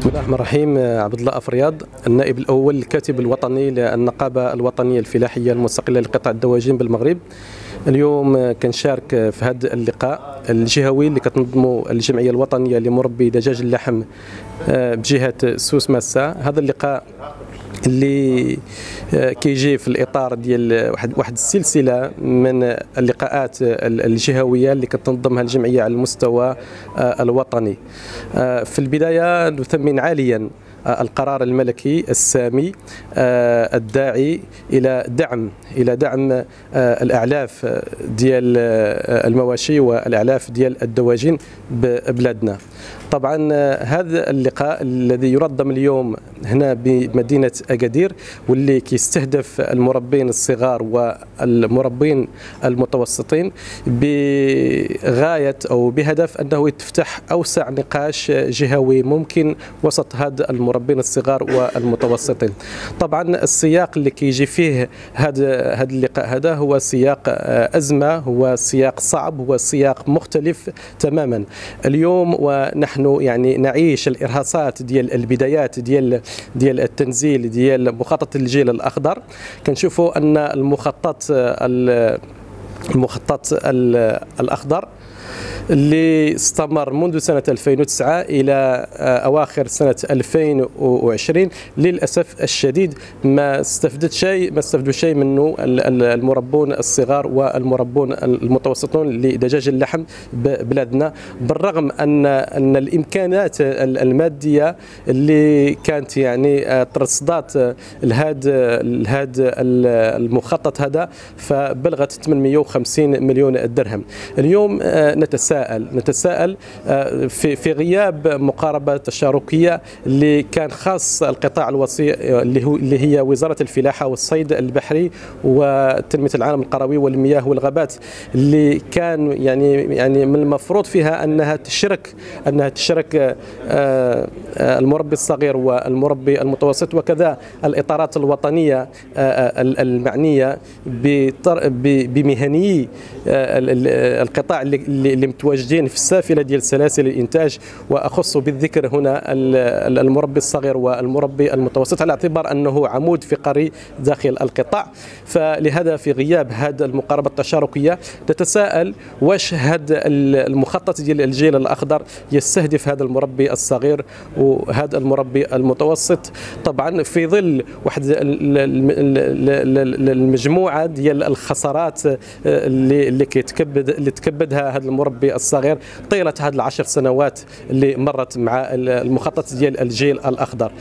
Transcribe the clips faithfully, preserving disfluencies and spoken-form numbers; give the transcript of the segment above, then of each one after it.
بسم الله الرحمن الرحيم. عبد الله أفرياض، النائب الأول الكاتب الوطني للنقابة الوطنية الفلاحية المستقلة لقطع الدواجن بالمغرب. اليوم كنشارك في هذا اللقاء الجهوي اللي كتنظموا الجمعية الوطنية لمربي دجاج اللحم بجهة سوس ماسة. هذا اللقاء اللي كيجي في الاطار ديال واحد واحد السلسله من اللقاءات الجهويه اللي كتنظمها الجمعيه على المستوى الوطني. في البدايه نثمن عاليا القرار الملكي السامي الداعي الى دعم الى دعم الاعلاف ديال المواشي والاعلاف ديال الدواجن ببلادنا. طبعا هذا اللقاء الذي ينظم اليوم هنا بمدينه اكادير واللي كيستهدف المربين الصغار والمربين المتوسطين بغايه او بهدف انه يتفتح اوسع نقاش جهوي ممكن وسط هذا المربين الصغار والمتوسطين. طبعا السياق اللي كيجي فيه هذا هذا اللقاء هذا هو سياق ازمه، هو سياق صعب، هو سياق مختلف تماما. اليوم ونحن يعني نعيش الارهاصات ديال البدايات ديال ديال التنزيل ديال مخطط الجيل الاخضر. كنشوفوا ان المخطط المخطط الاخضر اللي استمر منذ سنة ألفين وتسعة إلى أواخر سنة ألفين وعشرين للأسف الشديد ما استفدت شيء ما استفدوا شيء منه المربون الصغار والمربون المتوسطون لدجاج اللحم ببلادنا، بالرغم أن أن الإمكانات المادية اللي كانت يعني ترصدات لهذا لهذا المخطط هذا فبلغت ثمانمئة وخمسين مليون درهم. اليوم نتساءل نتساءل في في غياب مقاربه تشاركيه اللي كان خاص القطاع الوصي اللي هو اللي هي وزاره الفلاحه والصيد البحري وتنميه العالم القروي والمياه والغابات، اللي كان يعني يعني من المفروض فيها انها تشرك انها تشرك المربي الصغير والمربي المتوسط وكذا الاطارات الوطنيه المعنيه بمهنيي القطاع اللي اللي متواجدين في السافله ديال سلاسل الانتاج، واخص بالذكر هنا المربي الصغير والمربي المتوسط على اعتبار انه عمود فقري داخل القطاع. فلهذا في غياب هذا المقاربه التشاركيه نتساءل واش هذا المخطط ديال الجيل الاخضر يستهدف هذا المربي الصغير وهذا المربي المتوسط، طبعا في ظل واحد المجموعه ديال الخسارات اللي اللي كيتكبد اللي تكبدها هذا المربي الصغير طيله هذه العشر سنوات اللي مرت مع المخطط ديال الجيل الاخضر.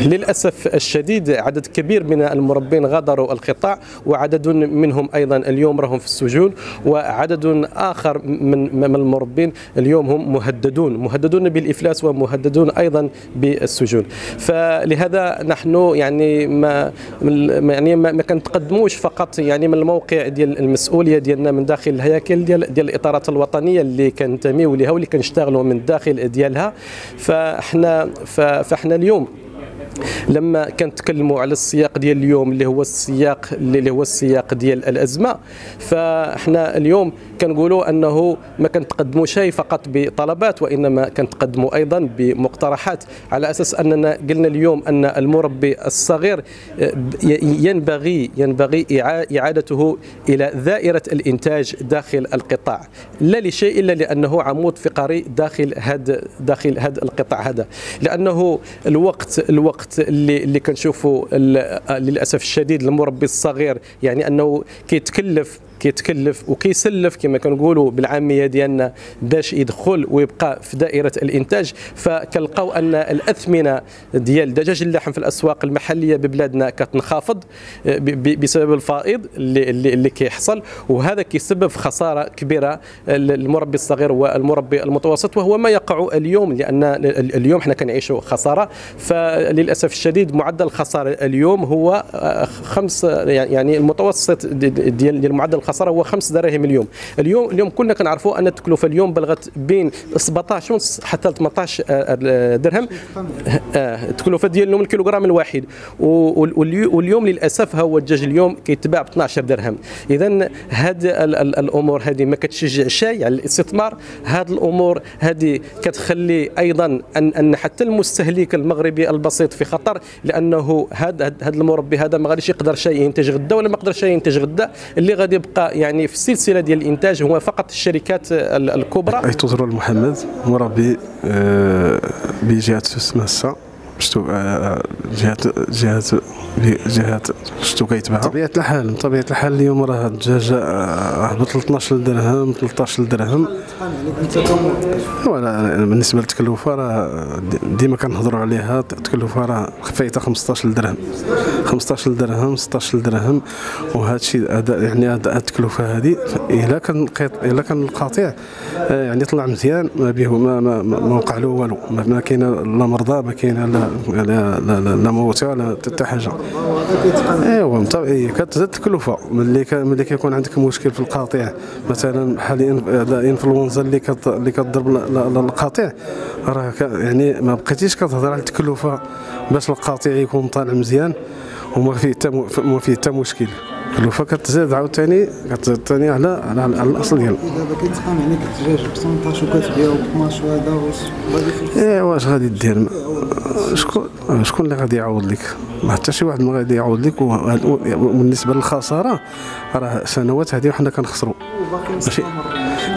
للاسف الشديد عدد كبير من المربين غادروا القطاع، وعدد منهم ايضا اليوم راهم في السجون، وعدد اخر من المربين اليوم هم مهددون مهددون بالافلاس ومهددون ايضا بالسجون. فلهذا نحن يعني ما يعني ما كنتقدموش فقط يعني من الموقع ديال المسؤوليه ديالنا من داخل الهياكل ديال ديال الاطارات الوطنيه اللي كنتميو ليها واللي كنشتغلوا من الداخل ديالها. فاحنا فاحنا اليوم لما كنتكلموا على السياق ديال اليوم اللي هو السياق اللي هو السياق ديال الازمه، فاحنا اليوم كنقولوا انه ما كنتقدموا شيء فقط بطلبات، وانما كنتقدموا ايضا بمقترحات على اساس اننا قلنا اليوم ان المربي الصغير ينبغي ينبغي اعادته الى دائره الانتاج داخل القطاع، لا لشيء الا لانه عمود فقري داخل هذا داخل هذا القطاع هذا، لانه الوقت الوقت اللي اللي كنشوفوا للاسف الشديد المربي الصغير يعني انه كيتكلف كيتكلف وكيسلف كما كنقولوا بالعاميه ديالنا باش يدخل ويبقى في دائره الانتاج. فكنلقاو ان الاثمنه ديال دجاج اللحم في الاسواق المحليه ببلادنا كتنخفض بسبب الفائض اللي اللي كيحصل، وهذا كيسبب خساره كبيره للمربي الصغير والمربي المتوسط، وهو ما يقع اليوم لان اليوم حنا كنعيشوا خساره. فللاسف الشديد معدل الخساره اليوم هو خمس يعني المتوسط ديال معدل الخساره الخساره هو خمس دراهم اليوم. اليوم اليوم كلنا كنعرفوا ان التكلفه اليوم بلغت بين سبعطاش ونص حتى ثمنطاش درهم التكلفه ديال الكيلوغرام الواحد. واليوم للاسف هو الدجاج اليوم كيتباع ب اثناش درهم. اذا هذه الامور هذه ما كتشجعش شيء على الاستثمار. هذه الامور هذه كتخلي ايضا ان ان حتى المستهلك المغربي البسيط في خطر، لانه هذا هذا المربي هذا ما غاديش يقدر شيء ينتج غدا ولا ما يقدر شيء ينتج غدا. اللي غادي يبقى يعني في السلسله ديال الانتاج هو فقط الشركات الكبرى. اي تزرو المحمد مربي بجهه سوس ماسة شتو جهات جهات جهات شتو كيتباعها. بطبيعه الحال بطبيعه الحال اليوم راه الدجاجه هبط ل اثناش درهم ثلاثطاش درهم. بالنسبه للتكلفه راه ديما كنهضروا عليها، التكلفه راه فايته خمسطاش درهم خمسطاش درهم ستطاش درهم. وهذا الشيء يعني هاد التكلفه هذه الا كان الا كان القطيع يعني طلع مزيان ما به ما ما, ما وقع له والو، ما كاينه لا مرضى ما كاينه لا لا لا لا موت ولا حتى حاجه. ايوا كتزاد التكلفه ملي ملي كيكون عندك مشكل في القاطع مثلا بحال الانفلونزا اللي اللي كضرب القاطع راه يعني ما بقيتيش كتهضر على التكلفه باش القاطع يكون طالع مزيان وما فيه حتى ما فيه حتى مشكل. التكلفه كتزاد عاوتاني كتزاد ثاني على على الاصل ديالها. دابا كيتقام عليك الدجاج ب تمنطاش وكتبيعو ب اثناش وهذا واش ايه واش غادي دير؟ شكون شكون اللي غادي يعوض لك؟ ما حتى شي واحد ما غادي يعوض لك. وبالنسبه للخساره راه سنوات هذه وحنا كنخسروا ماشي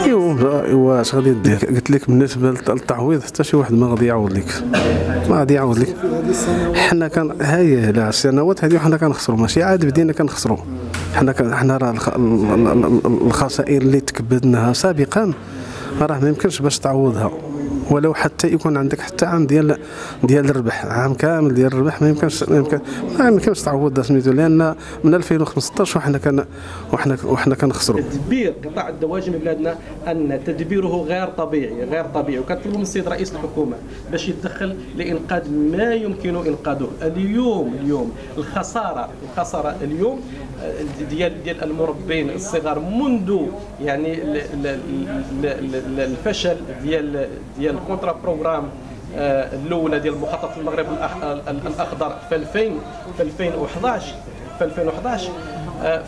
ايوا واش غادي دير؟ قلت لك بالنسبه للتعويض حتى شي واحد ما غادي يعوض لك، ما غادي يعوض لك. حنا كان هاي لا السنوات هذه وحنا كنخسروا ماشي عاد بدينا كنخسروا. حنا حنا راه الخسائر اللي تكبدناها سابقا راه ما يمكنش باش تعوضها، ولو حتى يكون عندك حتى عام ديال ديال الربح، عام كامل ديال الربح ما يمكنش ما يمكن ما يمكنش تعوض سميتو. لان من ألفين وخمسطاش وحنا كان وحنا وحنا كنخسروا. تدبير قطاع الدواجن بلادنا ان تدبيره غير طبيعي غير طبيعي، وكنطلبوا من السيد رئيس الحكومه باش يتدخل لانقاذ ما يمكن انقاذه. اليوم اليوم الخساره الخساره اليوم ديال ديال المربين الصغار منذ يعني الفشل ديال ديال الكونترا بروغرام الاولى ديال مخطط المغرب الاخضر في ألفين وأحد عشر في ألفين وأحد عشر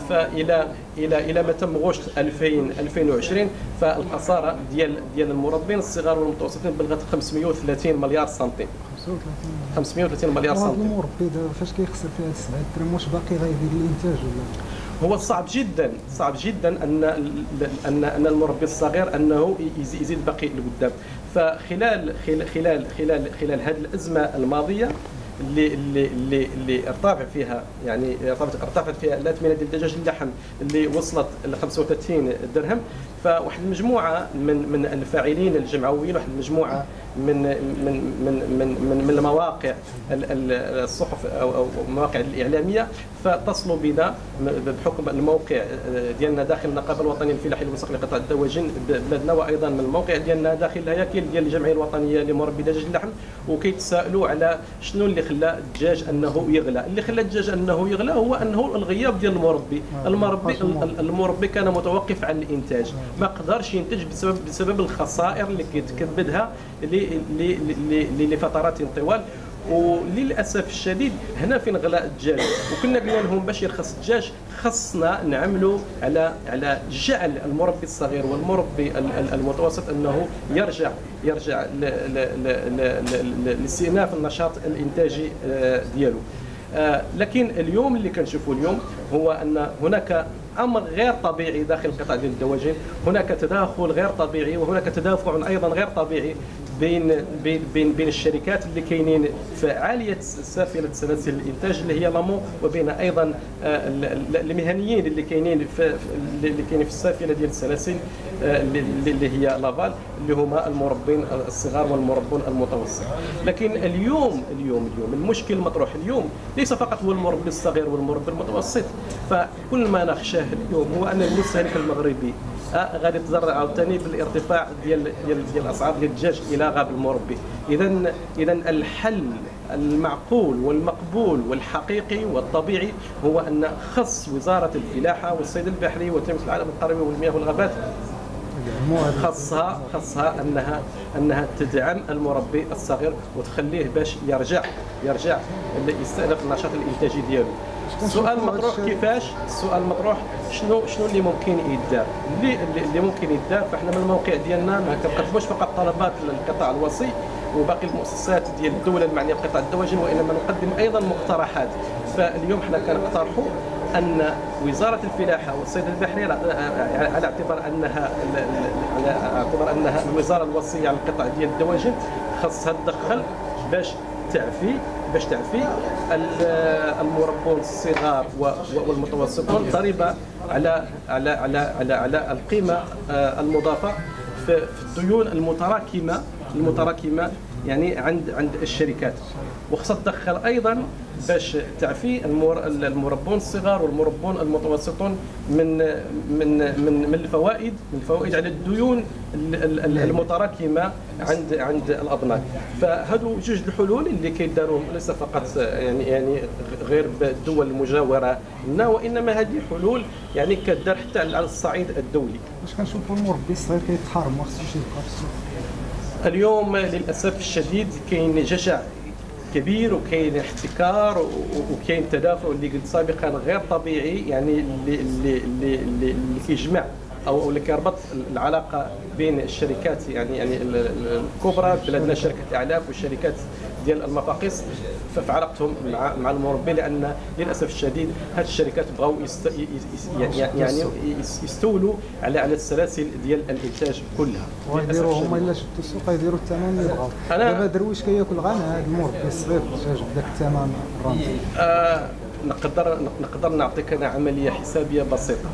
فالى الى الى ما تم غشت ألفين وعشرين فالخساره ديال ديال المربين الصغار والمتوسطين بلغت خمسمية وثلاثين مليار سنتيم. خمسمية وثلاثين مليار سنتيم. المربي دابا فاش كيخسر فيها سبعة درهم واش باقي غيدير الانتاج ولا؟ هو صعب جدا صعب جدا ان ان ان المربي الصغير انه يزيد باقي لقدام. فخلال خلال خلال خلال هذه الازمه الماضيه اللي اللي اللي ارتفع فيها يعني ارتفعت فيها الاثمنه ديال دجاج اللحم اللي وصلت ل خمسة وثلاثين درهم. فواحد المجموعه من من الفاعلين الجمعويين، واحد المجموعه من من من من من المواقع الصحف او المواقع الاعلاميه فاتصلوا بنا بحكم الموقع ديالنا داخل النقابه الوطنيه الفلاحيه المستقلة لقطع الدواجن بلادنا، وايضا من الموقع ديالنا داخل الهياكل ديال الجمعيه الوطنيه لمربي دجاج اللحم، وكيتسائلوا على شنو اللي خلى الدجاج انه يغلى. اللي خلى الدجاج انه يغلى هو انه الغياب ديال المربي. المربي المربي كان متوقف عن الانتاج، ما قدرش ينتج بسبب بسبب الخسائر اللي كيتكبدها لفترات طوال. وللاسف الشديد هنا فين غلاء الدجاج، وكنا قلنا لهم باش يرخص الدجاج خصنا نعملوا على على جعل المربي الصغير والمربي المتوسط انه يرجع يرجع لاستئناف النشاط الانتاجي ديالو. لكن اليوم اللي كنشوفوا اليوم هو ان هناك امر غير طبيعي داخل قطاع الدواجن، هناك تداخل غير طبيعي وهناك تدافع ايضا غير طبيعي بين بين بين, بين الشركات اللي كاينين في عاليه سافله سلاسل الانتاج اللي هي لامو، وبين ايضا المهنيين اللي كاينين في اللي كاينين في السافله ديال السلاسل اللي هي لافال اللي هما المربين الصغار والمربون المتوسط. لكن اليوم اليوم اليوم المشكل المطروح اليوم ليس فقط هو المربي الصغير والمربي المتوسط، فكل ما نخشاه اليوم هو ان المستهلك المغربي غادي تزرع عاوتاني بالارتفاع ديال ديال ديال اسعار ديال الدجاج الى غاب المربي. اذا اذا الحل المعقول والمقبول والحقيقي والطبيعي هو ان خص وزاره الفلاحه والصيد البحري وتنميه العالم القريبه والمياه والغابات خصها خصها انها انها تدعم المربي الصغير وتخليه باش يرجع يرجع يستأنف النشاط الانتاجي ديالو. السؤال المطروح كيفاش؟ السؤال المطروح شنو شنو اللي ممكن يدار؟ اللي اللي ممكن يدار فاحنا من الموقع ديالنا ما كنقدموش فقط طلبات للقطاع الوصي وباقي المؤسسات ديال الدوله المعنيه بقطاع الدواجن، وانما نقدم ايضا مقترحات. فاليوم حنا كنقترحوا ان وزاره الفلاحه والصيد البحري على اعتبار انها على اعتبار انها الوزاره الوصيه على القطاع ديال الدواجن خاصها تدخل باش تعفي باش تعفي المربون الصغار والمتوسطون ضريبه على على على على على القيمه المضافه في الديون المتراكمه المتراكمه يعني عند عند الشركات، وخصها تدخل ايضا باش تعفي المربون الصغار والمربون المتوسطون من من من من الفوائد من الفوائد على الديون المتراكمه عند عند الاضناك. فهادو جوج الحلول اللي كيداروهم ليس فقط يعني يعني غير بالدول المجاوره لنا، وانما هذه حلول يعني كدار حتى على الصعيد الدولي. باش كنشوفوا المربي الصغير كيتحرم ما خصوش يبقى في السوق. اليوم للاسف الشديد كاين جشع كبير وكاين احتكار وكاين تدافع اللي قلت سابقا غير طبيعي، يعني اللي اللي اللي اللي كيجمع او اللي كيربط العلاقه بين الشركات يعني يعني الكبرى بلادنا شركه الاعلاف والشركات ديال المفاقيس في علاقتهم مع مع المربي، لان للاسف الشديد هاد الشركات بغاو يعني يستولوا على على السلاسل ديال الانتاج كلها. ويديروا هما الا شدوا السوق يديروا الثمن اللي بغاو. دابا درويش كياكل غير هاد المربي الصغير الدجاج بداك الثمن الرمزي. آه نقدر نقدر نعطيك انا عمليه حسابيه بسيطه.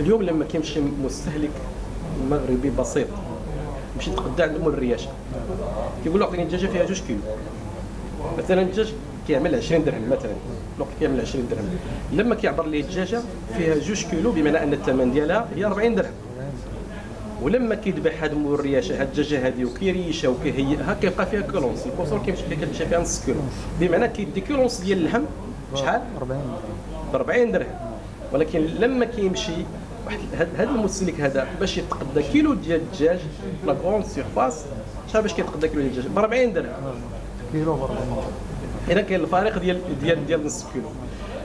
اليوم لما كيمشي مستهلك مغربي بسيط مشي يتغدى عند مول الرياشه كيقول له عطيني دجاجه فيها جوج كيلو مثلا، الدجاج كيعمل عشرين درهم مثلا، الوقت كيعمل عشرين درهم. لما كيعبر لي الدجاجه فيها جوج كيلو بمعنى ان الثمن ديالها هي أربعين درهم، ولما كيذبح هاد مول الرياشه هاد الدجاجه هادي وكيريشها وكيهيئها كيبقى فيها كيلونس، الكونسور كيمشي كتمشي فيها نص كيلو، بمعنى كيدي كيلونس ديال اللحم شحال؟ أربعين درهم أربعين درهم. ولكن لما كيمشي واحد هذا المستهلك هذا باش يتقدى كيلو ديال الدجاج لا كغون سيرفاس شحال باش كيتقدى كيلو ديال الدجاج؟ ب أربعين درهم كيلو ب أربعين درهم. اذا كاين الفارق ديال ديال ديال نص كيلو.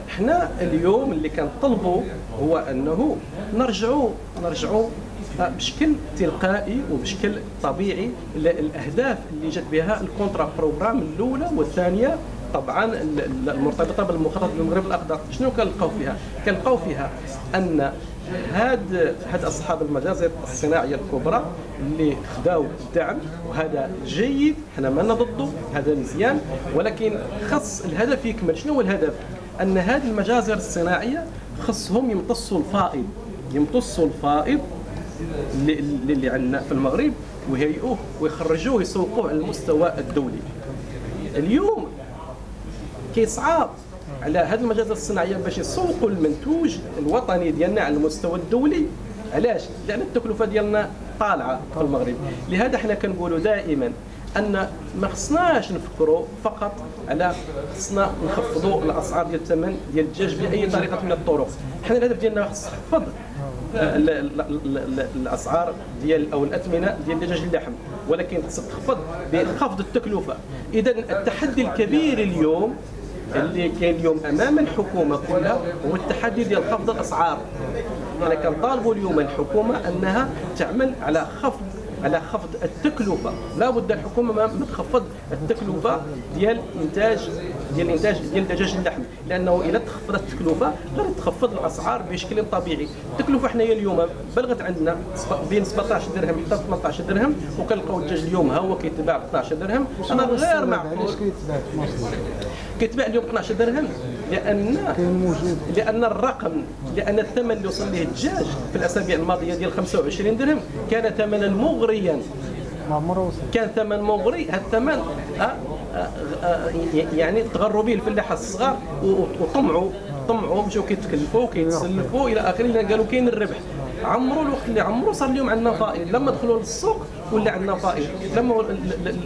حنا اليوم اللي كنطلبوا هو انه نرجعوا نرجعوا بشكل تلقائي وبشكل طبيعي للاهداف اللي جات بها الكونترا بروغرام الاولى والثانيه طبعا المرتبطه بالمخطط المغرب الاخضر. شنو كنلقاو فيها؟ كنلقاو فيها ان هاد هاد اصحاب المجازر الصناعيه الكبرى اللي خداو الدعم، وهذا جيد، حنا مالنا ضده، هذا مزيان، ولكن خص الهدف يكمل. شنو هو الهدف؟ ان هاد المجازر الصناعيه خصهم يمتصوا الفائض يمتصوا الفائض اللي اللي عندنا في المغرب ويهيئوه ويخرجوه ويسوقوه على المستوى الدولي. اليوم كيصعب على هذه المجازر الصناعيه باش يسوقوا المنتوج الوطني ديالنا على المستوى الدولي. علاش؟ لان التكلفه ديالنا طالعه في المغرب. لهذا حنا كنقولوا دائما ان ما خصناش نفكروا فقط على خصنا نخفضوا الاسعار ديال الثمن ديال الدجاج باي طريقه من الطرق. حنا الهدف ديالنا خص نخفض الاسعار ديال او الاثمنه ديال دجاج اللحم، ولكن خص تخفض بخفض التكلفه. اذا التحدي الكبير اليوم اللي كاين اليوم امام الحكومه كلها هو التحدي ديال خفض الاسعار. انا كنطالبوا اليوم الحكومه انها تعمل على خفض على خفض التكلفه، لابد الحكومه ما تخفض التكلفه ديال انتاج ديال انتاج ديال دجاج اللحم، لانه الا تخفضت التكلفه غادي تخفض الاسعار بشكل طبيعي. التكلفه حنايا اليوم بلغت عندنا بين سبعطاش درهم حتى ثمنطاش درهم، وكنلقاو الدجاج اليوم ها هو كيتباع ب اثناش درهم. انا غير معقول علاش كيتباع كيتباع اليوم ب اثناش درهم؟ لان لان الرقم لان الثمن اللي وصل ليه الدجاج في الاسابيع الماضيه ديال خمسة وعشرين درهم كان ثمنا مغريا، كان ثمن مغري. هذا الثمن يعني تغروا به الفلاحه الصغار وطمعوا طمعوا مشاو كيتكلفوا وكيتسلفوا الى اخره، قالوا كاين الربح. عمرو الوقت اللي عمرو صار اليوم عندنا فائض، لما دخلوا للسوق ولا عندنا فائض، لما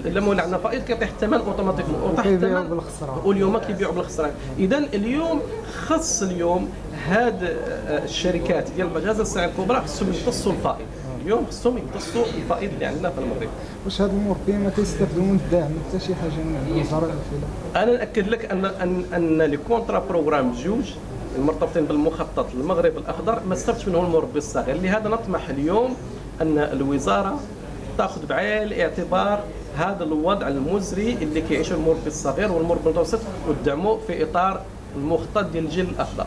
لما ولا عندنا فائض كيطيح الثمن اوتوماتيكمون، وطاح الثمن بالخسران واليوم كيبيعوا بالخسران. اذا اليوم خص اليوم هاد الشركات ديال مجازر السلع الكبرى خصهم يمتصوا الفائض، اليوم خصهم يمتصوا الفائض اللي عندنا في المغرب. واش هاد المربيين ما كيستافدوا من الدعم حتى شي حاجه من وزاره الفلاحه؟ انا ناكد لك ان ان ان لي كونترا بروغرام جوج المرتبطين بالمخطط المغرب الاخضر ما استفدش منه المربي الصغير، لهذا نطمح اليوم ان الوزاره تاخذ بعين الاعتبار هذا الوضع المزري اللي كيعيشه المربي الصغير والمربي المتوسط وتدعمه في اطار المخطط ديال الجيل الاخضر.